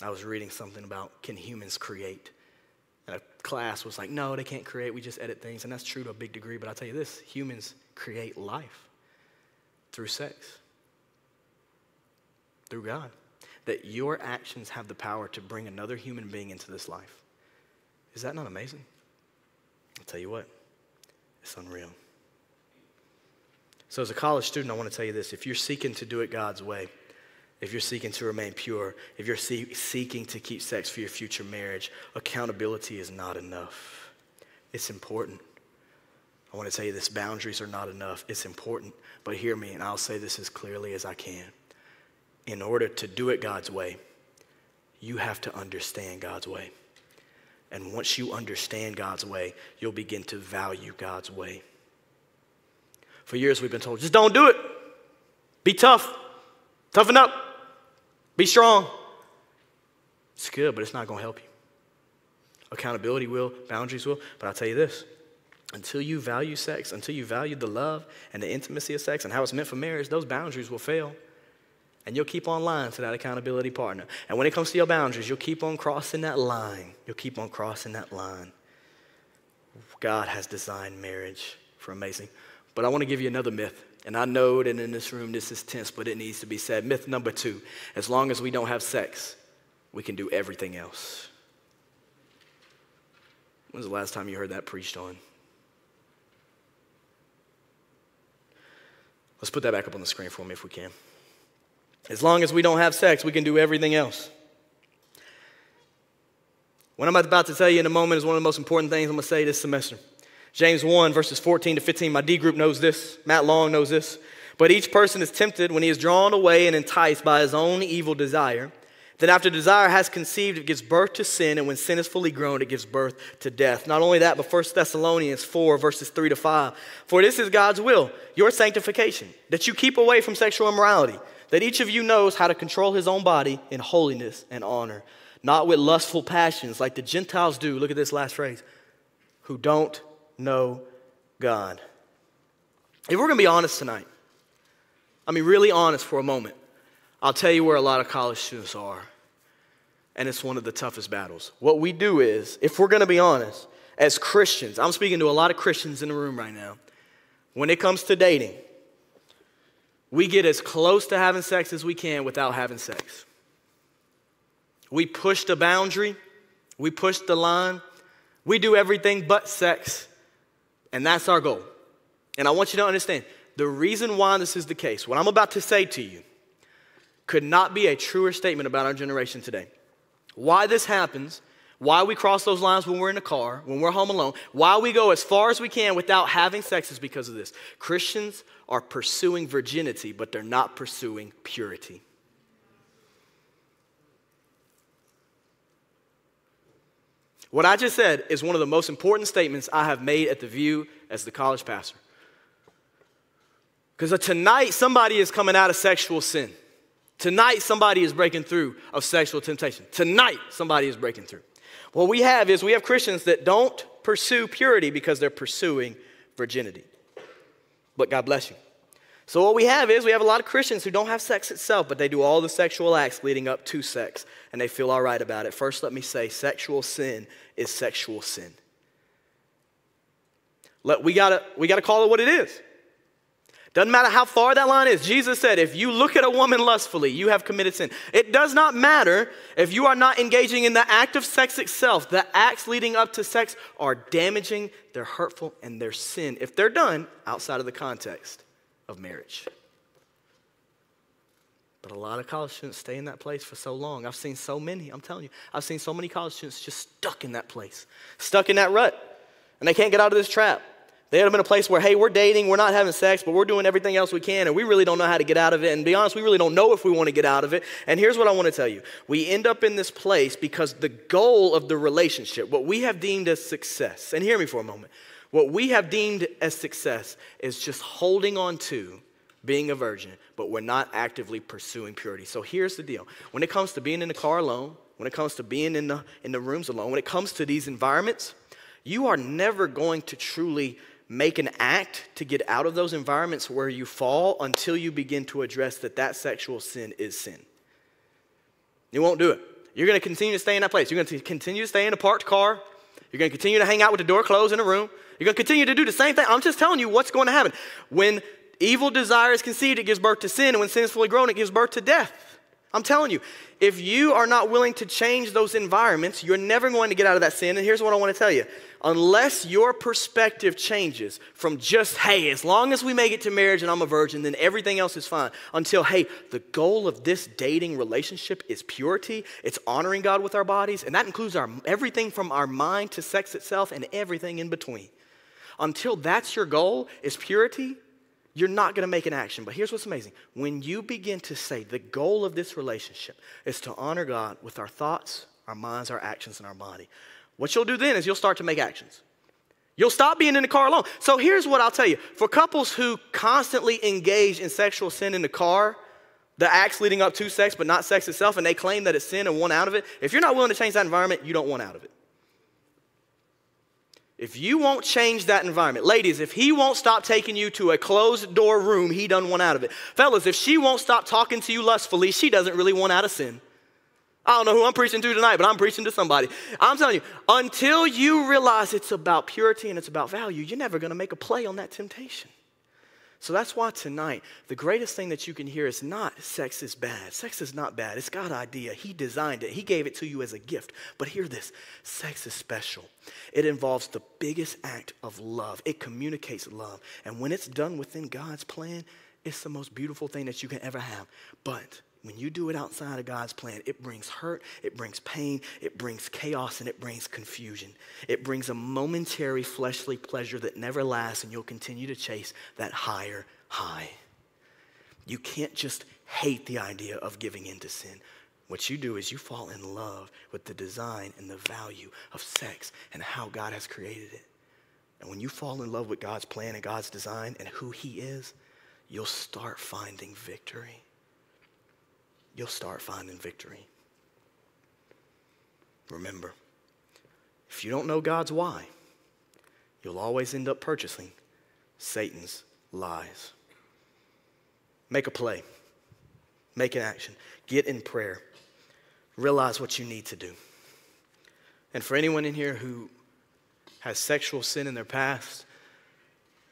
I was reading something about, can humans create? And a class was like, no, they can't create. We just edit things. And that's true to a big degree. But I'll tell you this, humans create life through sex, through God. That your actions have the power to bring another human being into this life. Is that not amazing? I'll tell you what, it's unreal. So as a college student, I want to tell you this. If you're seeking to do it God's way, if you're seeking to remain pure, if you're seeking to keep sex for your future marriage, accountability is not enough. It's important. I want to tell you this, boundaries are not enough. It's important, but hear me, and I'll say this as clearly as I can. In order to do it God's way, you have to understand God's way. And once you understand God's way, you'll begin to value God's way. For years we've been told, just don't do it. Be tough. Toughen up. Be strong. It's good, but it's not going to help you. Accountability will, boundaries will. But I'll tell you this, until you value sex, until you value the love and the intimacy of sex and how it's meant for marriage, those boundaries will fail. And you'll keep on lying to that accountability partner. And when it comes to your boundaries, you'll keep on crossing that line. You'll keep on crossing that line. God has designed marriage for amazing. But I want to give you another myth. And I know that in this room, this is tense, but it needs to be said. Myth number 2, as long as we don't have sex, we can do everything else. When's the last time you heard that preached on? Let's put that back up on the screen for me if we can. As long as we don't have sex, we can do everything else. What I'm about to tell you in a moment is one of the most important things I'm going to say this semester. James 1, verses 14 to 15, my D group knows this. Matt Long knows this. But each person is tempted when he is drawn away and enticed by his own evil desire. Then after desire has conceived, it gives birth to sin. And when sin is fully grown, it gives birth to death. Not only that, but 1 Thessalonians 4, verses 3 to 5. For this is God's will, your sanctification, that you keep away from sexual immorality, that each of you knows how to control his own body in holiness and honor, not with lustful passions like the Gentiles do. Look at this last phrase. Who don't know God. If we're going to be honest tonight, I mean really honest for a moment, I'll tell you where a lot of college students are, and it's one of the toughest battles. What we do is, if we're going to be honest, as Christians, I'm speaking to a lot of Christians in the room right now, when it comes to dating, we get as close to having sex as we can without having sex. We push the boundary, we push the line, we do everything but sex. And that's our goal. And I want you to understand, the reason why this is the case, what I'm about to say to you, could not be a truer statement about our generation today. Why this happens, why we cross those lines when we're in the car, when we're home alone, why we go as far as we can without having sex is because of this. Christians are pursuing virginity, but they're not pursuing purity. What I just said is one of the most important statements I have made at The View as the college pastor. Because tonight, somebody is coming out of sexual sin. Tonight, somebody is breaking through of sexual temptation. Tonight, somebody is breaking through. What we have is we have Christians that don't pursue purity because they're pursuing virginity. But God bless you. So what we have is we have a lot of Christians who don't have sex itself, but they do all the sexual acts leading up to sex, and they feel all right about it. First, let me say sexual sin is sexual sin. We gotta call it what it is. Doesn't matter how far that line is. Jesus said, if you look at a woman lustfully, you have committed sin. It does not matter if you are not engaging in the act of sex itself. The acts leading up to sex are damaging, they're hurtful, and they're sin if they're done outside of the context of marriage. But a lot of college students stay in that place for so long. I've seen so many, I'm telling you, I've seen so many college students just stuck in that place, stuck in that rut, and they can't get out of this trap. They had them in a place where, hey, we're dating, we're not having sex, but we're doing everything else we can, and we really don't know how to get out of it. And to be honest, we really don't know if we want to get out of it. And here's what I want to tell you. We end up in this place because the goal of the relationship, what we have deemed as success, and hear me for a moment, what we have deemed as success is just holding on to being a virgin, but we're not actively pursuing purity. So here's the deal. When it comes to being in the car alone, when it comes to being in the rooms alone, when it comes to these environments, you are never going to truly make an act to get out of those environments where you fall until you begin to address that sexual sin is sin. You won't do it. You're going to continue to stay in that place. You're going to continue to stay in a parked car. You're going to continue to hang out with the door closed in a room. You're going to continue to do the same thing. I'm just telling you what's going to happen. When evil desire is conceived, it gives birth to sin. And when sin is fully grown, it gives birth to death. I'm telling you, if you are not willing to change those environments, you're never going to get out of that sin. And here's what I want to tell you. Unless your perspective changes from just, hey, as long as we make it to marriage and I'm a virgin, then everything else is fine, until, hey, the goal of this dating relationship is purity, it's honoring God with our bodies, and that includes everything from our mind to sex itself and everything in between. Until that's your goal, is purity, you're not going to make an action. But here's what's amazing. When you begin to say the goal of this relationship is to honor God with our thoughts, our minds, our actions, and our body, what you'll do then is you'll start to make actions. You'll stop being in the car alone. So here's what I'll tell you. For couples who constantly engage in sexual sin in the car, the acts leading up to sex but not sex itself, and they claim that it's sin and want out of it, if you're not willing to change that environment, you don't want out of it. If you won't change that environment, ladies, if he won't stop taking you to a closed door room, he doesn't want out of it. Fellas, if she won't stop talking to you lustfully, she doesn't really want out of sin. I don't know who I'm preaching to tonight, but I'm preaching to somebody. I'm telling you, until you realize it's about purity and it's about value, you're never going to make a play on that temptation. So that's why tonight, the greatest thing that you can hear is not sex is bad. Sex is not bad. It's God's idea. He designed it. He gave it to you as a gift. But hear this. Sex is special. It involves the biggest act of love. It communicates love. And when it's done within God's plan, it's the most beautiful thing that you can ever have. But when you do it outside of God's plan, it brings hurt, it brings pain, it brings chaos, and it brings confusion. It brings a momentary fleshly pleasure that never lasts, and you'll continue to chase that higher high. You can't just hate the idea of giving in to sin. What you do is you fall in love with the design and the value of sex and how God has created it. And when you fall in love with God's plan and God's design and who He is, you'll start finding victory. You'll start finding victory. Remember, if you don't know God's why, you'll always end up purchasing Satan's lies. Make a play. Make an action. Get in prayer. Realize what you need to do. And for anyone in here who has sexual sin in their past,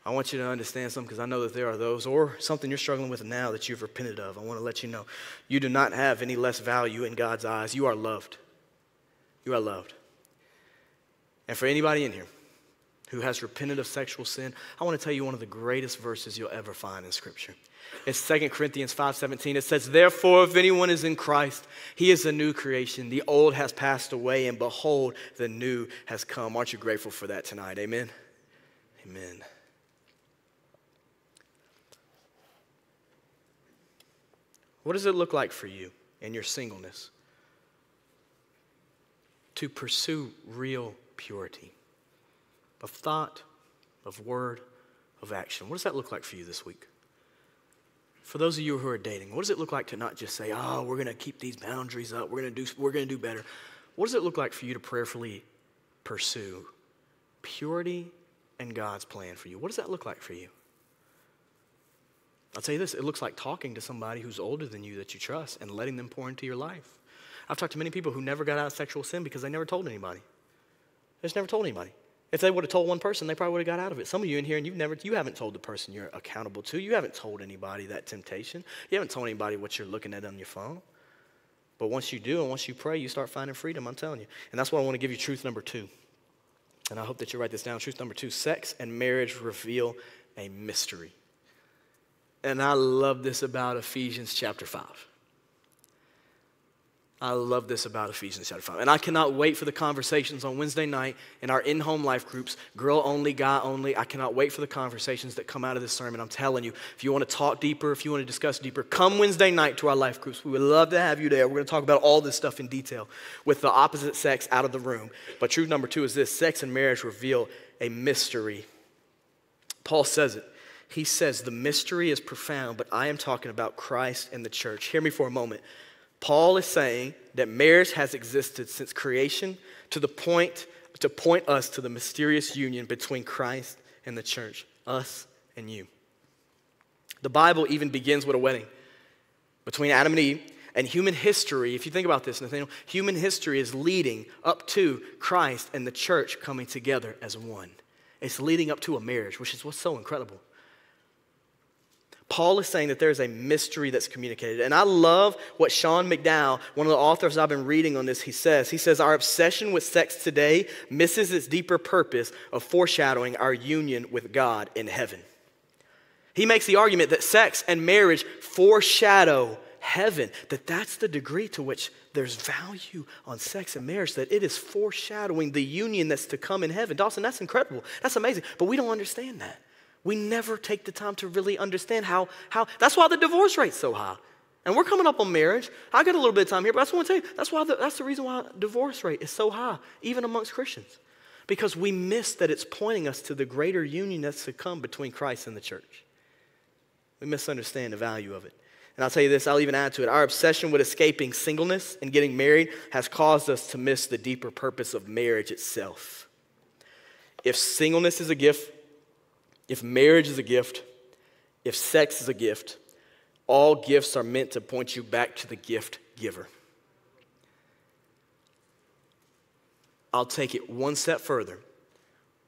I want you to understand something, because I know that there are those, or something you're struggling with now that you've repented of. I want to let you know, you do not have any less value in God's eyes. You are loved. You are loved. And for anybody in here who has repented of sexual sin, I want to tell you one of the greatest verses you'll ever find in Scripture. It's 2 Corinthians 5:17. It says, "Therefore, if anyone is in Christ, he is a new creation. The old has passed away, and behold, the new has come." Aren't you grateful for that tonight? Amen? Amen. What does it look like for you in your singleness to pursue real purity of thought, of word, of action? What does that look like for you this week? For those of you who are dating, what does it look like to not just say, "Oh, we're going to keep these boundaries up. We're going to do better." What does it look like for you to prayerfully pursue purity and God's plan for you? What does that look like for you? I'll tell you this, it looks like talking to somebody who's older than you that you trust and letting them pour into your life. I've talked to many people who never got out of sexual sin because they never told anybody. They just never told anybody. If they would have told one person, they probably would have got out of it. Some of you in here, and you haven't told the person you're accountable to. You haven't told anybody that temptation. You haven't told anybody what you're looking at on your phone. But once you do, and once you pray, you start finding freedom, I'm telling you. And that's why I want to give you truth number two. And I hope that you write this down. Truth number two, sex and marriage reveal a mystery. And I love this about Ephesians chapter 5. I love this about Ephesians chapter 5. And I cannot wait for the conversations on Wednesday night in our in-home life groups, girl only, guy only. I cannot wait for the conversations that come out of this sermon. I'm telling you, if you want to talk deeper, if you want to discuss deeper, come Wednesday night to our life groups. We would love to have you there. We're going to talk about all this stuff in detail with the opposite sex out of the room. But truth number two is this: sex and marriage reveal a mystery. Paul says it. He says the mystery is profound, but I am talking about Christ and the church. Hear me for a moment. Paul is saying that marriage has existed since creation to point us to the mysterious union between Christ and the church, us and you. The Bible even begins with a wedding between Adam and Eve, and human history, if you think about this, Nathaniel, human history is leading up to Christ and the church coming together as one. It's leading up to a marriage, which is what's so incredible. Paul is saying that there is a mystery that's communicated. And I love what Sean McDowell, one of the authors I've been reading on this, he says, our obsession with sex today misses its deeper purpose of foreshadowing our union with God in heaven. He makes the argument that sex and marriage foreshadow heaven, that that's the degree to which there's value on sex and marriage, that it is foreshadowing the union that's to come in heaven. Dawson, that's incredible. That's amazing. But we don't understand that. We never take the time to really understand how that's why the divorce rate's so high. And we're coming up on marriage. I got a little bit of time here, but I just want to tell you, that's the reason why divorce rate is so high, even amongst Christians, because we miss that it's pointing us to the greater union that's to come between Christ and the church. We misunderstand the value of it. And I'll tell you this, I'll even add to it, our obsession with escaping singleness and getting married has caused us to miss the deeper purpose of marriage itself. If singleness is a gift, if marriage is a gift, if sex is a gift, all gifts are meant to point you back to the gift giver. I'll take it one step further.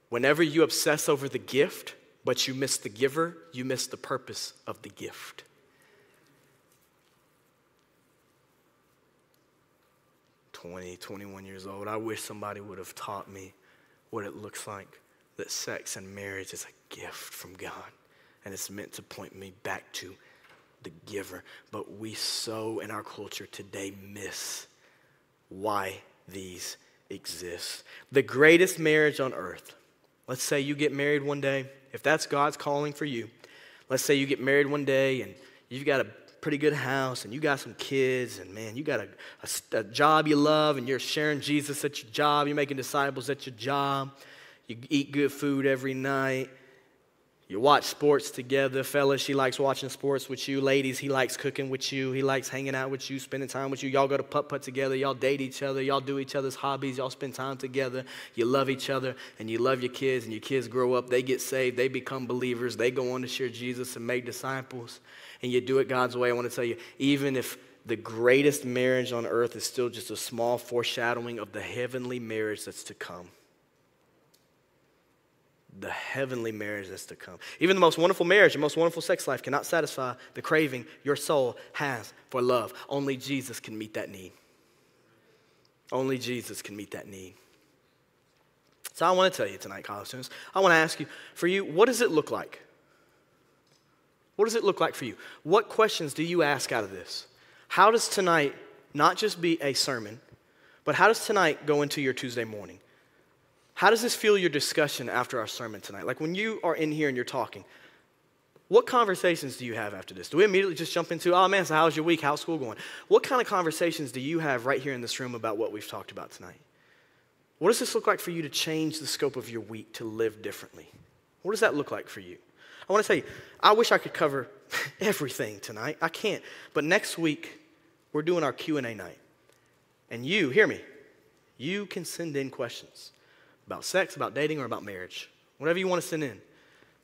Whenever you obsess over the gift, but you miss the giver, you miss the purpose of the gift. Twenty-one years old, I wish somebody would have taught me what it looks like that sex and marriage is a gift from God, and it's meant to point me back to the giver. But we so in our culture today miss why these exist. The greatest marriage on earth, let's say you get married one day, if that's God's calling for you, let's say you get married one day and you've got a pretty good house and you got some kids and man, you got a job you love and you're sharing Jesus at your job, you're making disciples at your job. You eat good food every night. You watch sports together. Fellas, she likes watching sports with you. Ladies, he likes cooking with you. He likes hanging out with you, spending time with you. Y'all go to putt-putt together. Y'all date each other. Y'all do each other's hobbies. Y'all spend time together. You love each other, and you love your kids, and your kids grow up. They get saved. They become believers. They go on to share Jesus and make disciples, and you do it God's way. I want to tell you, even if the greatest marriage on earth is still just a small foreshadowing of the heavenly marriage that's to come. The heavenly marriage that's to come. Even the most wonderful marriage, the most wonderful sex life cannot satisfy the craving your soul has for love. Only Jesus can meet that need. Only Jesus can meet that need. So I want to tell you tonight, college students, I want to ask you, for you, what does it look like? What does it look like for you? What questions do you ask out of this? How does tonight not just be a sermon, but how does tonight go into your Tuesday morning? How does this feel your discussion after our sermon tonight? Like when you are in here and you're talking, what conversations do you have after this? Do we immediately just jump into, oh man, so how's your week? How's school going? What kind of conversations do you have right here in this room about what we've talked about tonight? What does this look like for you to change the scope of your week to live differently? What does that look like for you? I want to tell you, I wish I could cover everything tonight. I can't. But next week, we're doing our Q&A night. And you, hear me, you can send in questions about sex, about dating, or about marriage. Whatever you want to send in.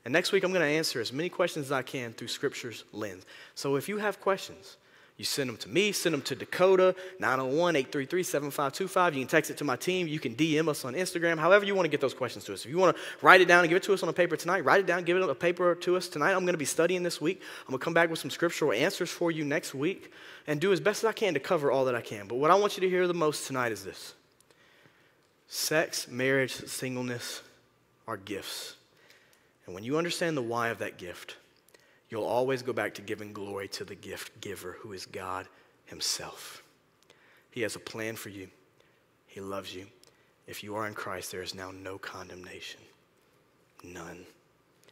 And next week, I'm going to answer as many questions as I can through Scripture's lens. So if you have questions, you send them to me, send them to Dakota, 901-833-7525. You can text it to my team. You can DM us on Instagram. However you want to get those questions to us. If you want to write it down and give it to us on a paper tonight, write it down, give it on a paper to us tonight. I'm going to be studying this week. I'm going to come back with some scriptural answers for you next week and do as best as I can to cover all that I can. But what I want you to hear the most tonight is this. Sex, marriage, singleness are gifts. And when you understand the why of that gift, you'll always go back to giving glory to the gift giver, who is God himself. He has a plan for you. He loves you. If you are in Christ, there is now no condemnation. None.